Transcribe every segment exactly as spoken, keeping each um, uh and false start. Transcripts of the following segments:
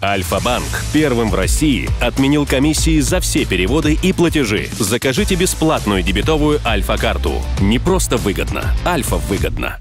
Альфа-банк первым в России отменил комиссии за все переводы и платежи. Закажите бесплатную дебетовую Альфа-карту. Не просто выгодно, Альфа-выгодно.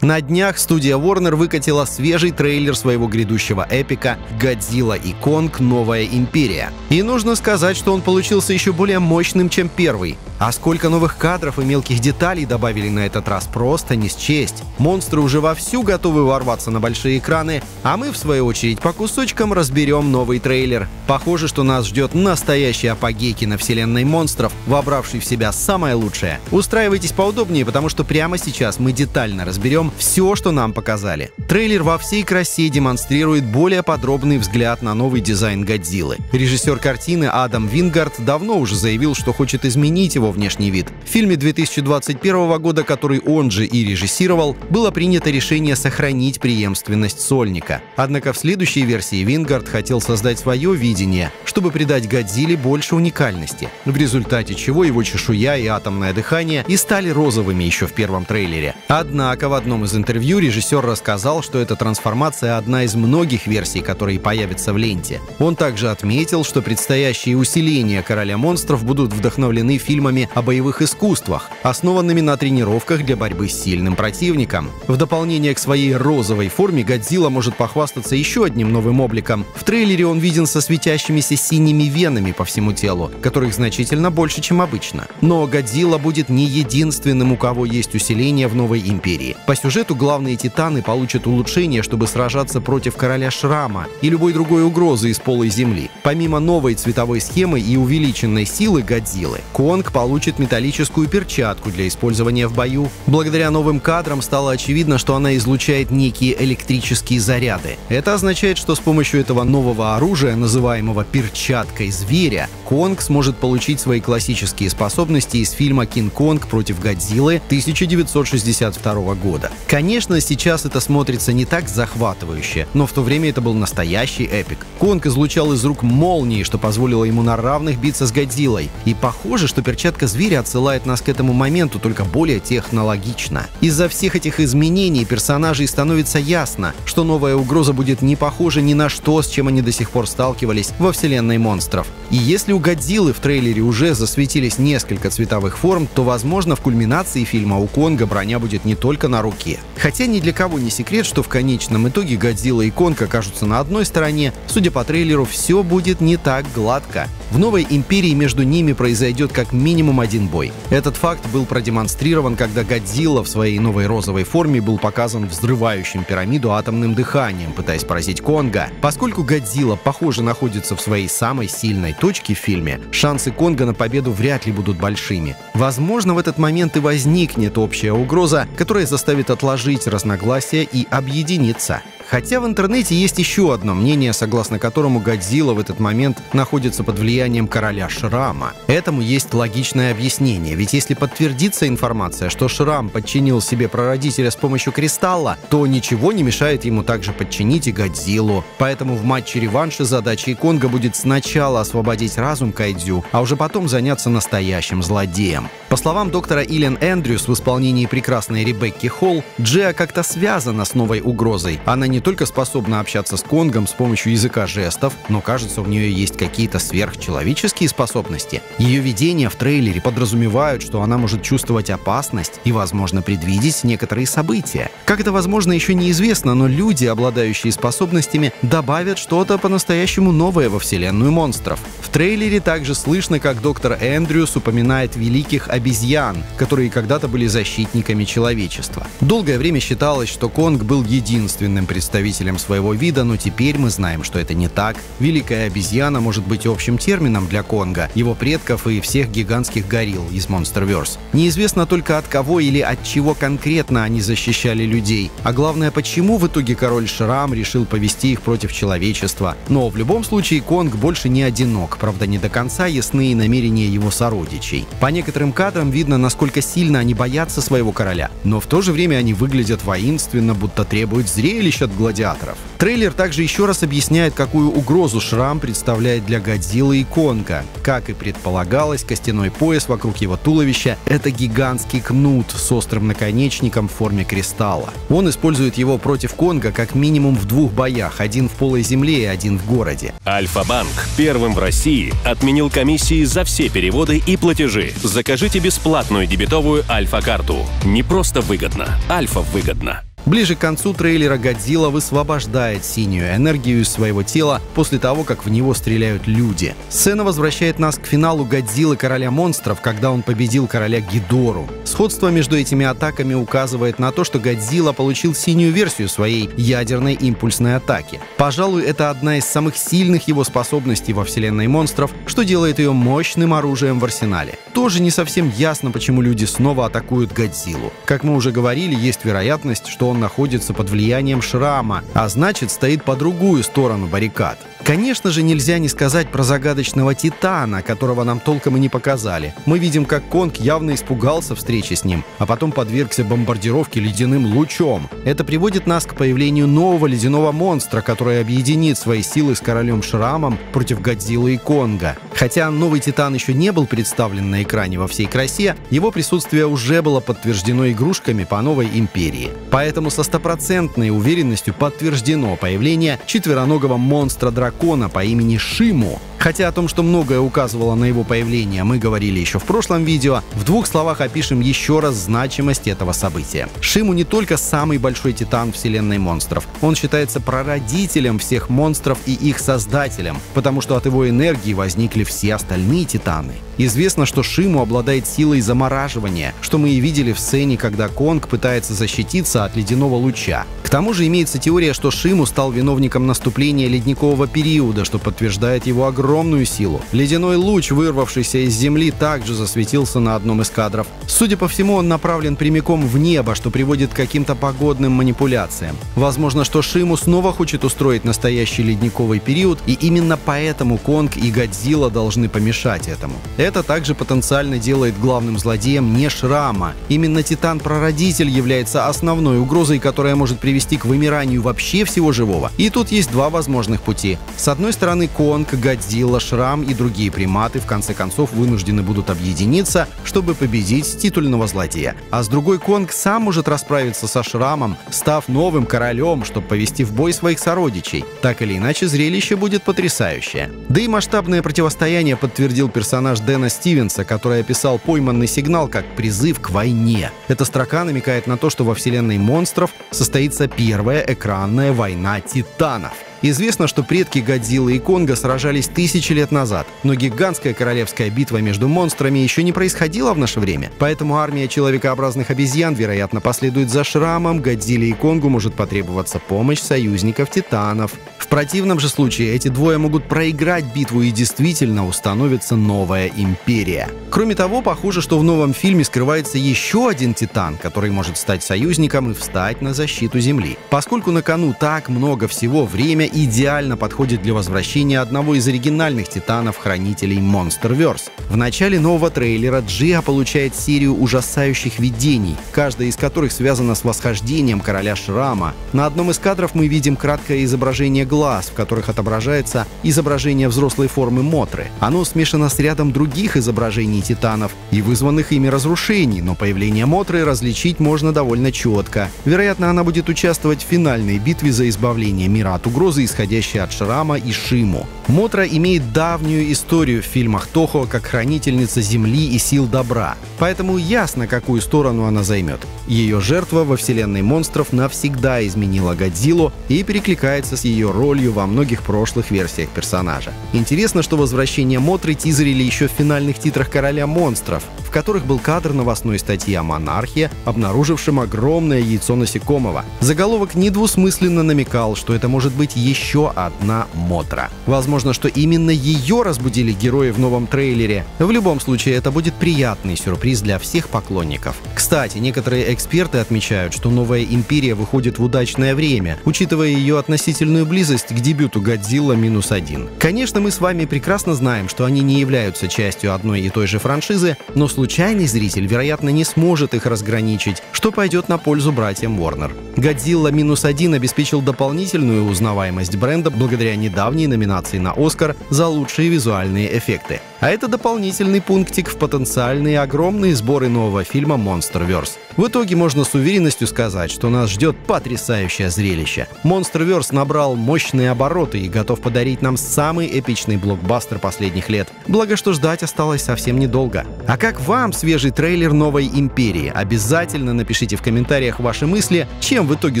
На днях студия Warner выкатила свежий трейлер своего грядущего эпика «Годзилла и Конг. Новая империя». И нужно сказать, что он получился еще более мощным, чем первый. А сколько новых кадров и мелких деталей добавили на этот раз, просто не счесть. Монстры уже вовсю готовы ворваться на большие экраны, а мы, в свою очередь, по кусочкам разберем новый трейлер. Похоже, что нас ждет настоящий апогей киновселенной монстров, вобравший в себя самое лучшее. Устраивайтесь поудобнее, потому что прямо сейчас мы детально разберем все, что нам показали. Трейлер во всей красе демонстрирует более подробный взгляд на новый дизайн Годзиллы. Режиссер картины Адам Вингард давно уже заявил, что хочет изменить его внешний вид. В фильме две тысячи двадцать первого года, который он же и режиссировал, было принято решение сохранить преемственность Сольника. Однако в следующей версии Вингард хотел создать свое видение, чтобы придать Годзилле больше уникальности, в результате чего его чешуя и атомное дыхание и стали розовыми еще в первом трейлере. Однако в одном из интервью режиссер рассказал, что эта трансформация одна из многих версий, которые появятся в ленте. Он также отметил, что предстоящие усиления Короля монстров будут вдохновлены фильмами о боевых искусствах, основанными на тренировках для борьбы с сильным противником. В дополнение к своей розовой форме Годзилла может похвастаться еще одним новым обликом. В трейлере он виден со светящимися синими венами по всему телу, которых значительно больше, чем обычно. Но Годзилла будет не единственным, у кого есть усиление в Новой империи. По сюжету главные титаны получат улучшение, чтобы сражаться против Короля Шрама и любой другой угрозы из полой земли. Помимо новой цветовой схемы и увеличенной силы Годзиллы, Конг получит Получит металлическую перчатку для использования в бою. Благодаря новым кадрам стало очевидно, что она излучает некие электрические заряды. Это означает, что с помощью этого нового оружия, называемого перчаткой зверя, Конг сможет получить свои классические способности из фильма «Кинг-Конг против Годзиллы» тысяча девятьсот шестьдесят второго года. Конечно, сейчас это смотрится не так захватывающе, но в то время это был настоящий эпик. Конг излучал из рук молнии, что позволило ему на равных биться с Годзиллой. И похоже, что перчатка зверя отсылает нас к этому моменту, только более технологично. Из-за всех этих изменений персонажей становится ясно, что новая угроза будет не похожа ни на что, с чем они до сих пор сталкивались во вселенной монстров. И если у Годзиллы в трейлере уже засветились несколько цветовых форм, то, возможно, в кульминации фильма у Конга броня будет не только на руке. Хотя ни для кого не секрет, что в конечном итоге Годзилла и Конг окажутся на одной стороне, судя по трейлеру, все будет не так гладко. В Новой империи между ними произойдет как минимум один бой. Этот факт был продемонстрирован, когда Годзилла в своей новой розовой форме был показан взрывающим пирамиду атомным дыханием, пытаясь поразить Конга. Поскольку Годзилла, похоже, находится в своей самой сильной точке в фильме, шансы Конга на победу вряд ли будут большими. Возможно, в этот момент и возникнет общая угроза, которая заставит отложить разногласия и объединиться. Хотя в интернете есть еще одно мнение, согласно которому Годзилла в этот момент находится под влиянием Короля Шрама. Этому есть логичное объяснение, ведь если подтвердится информация, что Шрам подчинил себе прародителя с помощью кристалла, то ничего не мешает ему также подчинить и Годзиллу. Поэтому в матче-реванше задачей Конга будет сначала освободить разум Кайдзю, а уже потом заняться настоящим злодеем. По словам доктора Илен Эндрюс в исполнении прекрасной Ребекки Холл, Джиа как-то связана с новой угрозой. Она не только способна общаться с Конгом с помощью языка жестов, но, кажется, у нее есть какие-то сверхчеловеческие способности. Ее видения в трейлере подразумевают, что она может чувствовать опасность и, возможно, предвидеть некоторые события. Как это возможно, еще неизвестно, но люди, обладающие способностями, добавят что-то по-настоящему новое во вселенную монстров. В трейлере также слышно, как доктор Эндрюс упоминает великих обезьян, которые когда-то были защитниками человечества. Долгое время считалось, что Конг был единственным представителем представителем своего вида, но теперь мы знаем, что это не так. Великая обезьяна может быть общим термином для Конга, его предков и всех гигантских горилл из MonsterVerse. Неизвестно только, от кого или от чего конкретно они защищали людей, а главное, почему в итоге Король Шрам решил повести их против человечества. Но в любом случае Конг больше не одинок, правда, не до конца ясны намерения его сородичей. По некоторым кадрам видно, насколько сильно они боятся своего короля, но в то же время они выглядят воинственно, будто требуют зрелища от гладиаторов. Трейлер также еще раз объясняет, какую угрозу Шрам представляет для Годзиллы и Конга. Как и предполагалось, костяной пояс вокруг его туловища — это гигантский кнут с острым наконечником в форме кристалла. Он использует его против Конга как минимум в двух боях, один в полой земле и один в городе. Альфа-банк первым в России отменил комиссии за все переводы и платежи. Закажите бесплатную дебетовую Альфа-карту. Не просто выгодно, Альфа-выгодно. Ближе к концу трейлера Годзилла высвобождает синюю энергию из своего тела после того, как в него стреляют люди. Сцена возвращает нас к финалу Годзиллы Короля монстров, когда он победил короля Гидору. Сходство между этими атаками указывает на то, что Годзилла получил синюю версию своей ядерной импульсной атаки. Пожалуй, это одна из самых сильных его способностей во вселенной монстров, что делает ее мощным оружием в арсенале. Тоже не совсем ясно, почему люди снова атакуют Годзиллу. Как мы уже говорили, есть вероятность, что он Он находится под влиянием Шрама, а значит, стоит по другую сторону баррикад. Конечно же, нельзя не сказать про загадочного Титана, которого нам толком и не показали. Мы видим, как Конг явно испугался встречи с ним, а потом подвергся бомбардировке ледяным лучом. Это приводит нас к появлению нового ледяного монстра, который объединит свои силы с королем Шрамом против Годзиллы и Конга. Хотя новый Титан еще не был представлен на экране во всей красе, его присутствие уже было подтверждено игрушками по новой империи. Поэтому со стопроцентной уверенностью подтверждено появление четвероногого монстра-дракона по имени Шиму. Хотя о том, что многое указывало на его появление, мы говорили еще в прошлом видео, в двух словах опишем еще раз значимость этого события. Шиму не только самый большой титан вселенной монстров, он считается прародителем всех монстров и их создателем, потому что от его энергии возникли все остальные титаны. Известно, что Шиму обладает силой замораживания, что мы и видели в сцене, когда Конг пытается защититься от ледяного луча. К тому же имеется теория, что Шиму стал виновником наступления ледникового периода, что подтверждает его огромную силу. Ледяной луч, вырвавшийся из земли, также засветился на одном из кадров. Судя по всему, он направлен прямиком в небо, что приводит к каким-то погодным манипуляциям. Возможно, что Шиму снова хочет устроить настоящий ледниковый период, и именно поэтому Конг и Годзилла должны помешать этому. Это также потенциально делает главным злодеем не Шрама. Именно Титан-прародитель является основной угрозой, которая может привести к вымиранию вообще всего живого. И тут есть два возможных пути. С одной стороны, Конг, Годзилла, Шрам и другие приматы в конце концов вынуждены будут объединиться, чтобы победить титульного злодея. А с другой, Конг сам может расправиться со Шрамом, став новым королем, чтобы повести в бой своих сородичей. Так или иначе, зрелище будет потрясающее. Да и масштабное противостояние подтвердил персонаж Дэна Стивенса, который описал пойманный сигнал как призыв к войне. Эта строка намекает на то, что во вселенной монстров состоится первая экранная война титанов. Известно, что предки Годзиллы и Конга сражались тысячи лет назад, но гигантская королевская битва между монстрами еще не происходила в наше время, поэтому армия человекообразных обезьян, вероятно, последует за Шрамом, Годзилле и Конгу может потребоваться помощь союзников титанов. В противном же случае эти двое могут проиграть битву и действительно установится новая империя. Кроме того, похоже, что в новом фильме скрывается еще один титан, который может стать союзником и встать на защиту Земли. Поскольку на кону так много всего, время идеально подходит для возвращения одного из оригинальных титанов-хранителей MonsterVerse. В начале нового трейлера Джиа получает серию ужасающих видений, каждая из которых связана с восхождением короля Шрама. На одном из кадров мы видим краткое изображение глаз, в которых отображается изображение взрослой формы Мотры. Оно смешано с рядом других изображений титанов и вызванных ими разрушений, но появление Мотры различить можно довольно четко. Вероятно, она будет участвовать в финальной битве за избавление мира от угрозы, исходящие от Шрама и Шиму. Мотра имеет давнюю историю в фильмах Тохо как хранительница земли и сил добра, поэтому ясно, какую сторону она займет. Ее жертва во вселенной монстров навсегда изменила Годзиллу и перекликается с ее ролью во многих прошлых версиях персонажа. Интересно, что возвращение Мотры тизерили еще в финальных титрах «Короля монстров», в которых был кадр новостной статьи о монархе, обнаружившем огромное яйцо насекомого. Заголовок недвусмысленно намекал, что это может быть еще одна Мотра. Возможно, что именно ее разбудили герои в новом трейлере. В любом случае, это будет приятный сюрприз для всех поклонников. Кстати, некоторые эксперты отмечают, что новая империя выходит в удачное время, учитывая ее относительную близость к дебюту «Годзилла минус один». Конечно, мы с вами прекрасно знаем, что они не являются частью одной и той же франшизы, но случайно случайный зритель, вероятно, не сможет их разграничить, что пойдет на пользу братьям Warner. «Годзилла минус один» обеспечил дополнительную узнаваемость бренда благодаря недавней номинации на «Оскар» за лучшие визуальные эффекты. А это дополнительный пунктик в потенциальные огромные сборы нового фильма MonsterVerse. В итоге можно с уверенностью сказать, что нас ждет потрясающее зрелище. MonsterVerse набрал мощные обороты и готов подарить нам самый эпичный блокбастер последних лет. Благо, что ждать осталось совсем недолго. А как вам свежий трейлер «Новой империи»? Обязательно напишите в комментариях ваши мысли, чем в итоге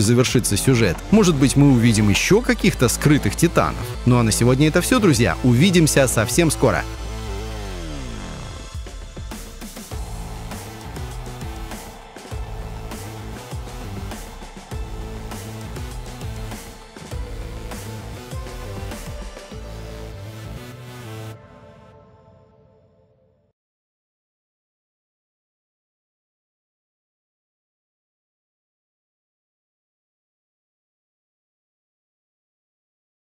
завершится сюжет. Может быть, мы увидим еще каких-то скрытых титанов. Ну а на сегодня это все, друзья. Увидимся совсем скоро.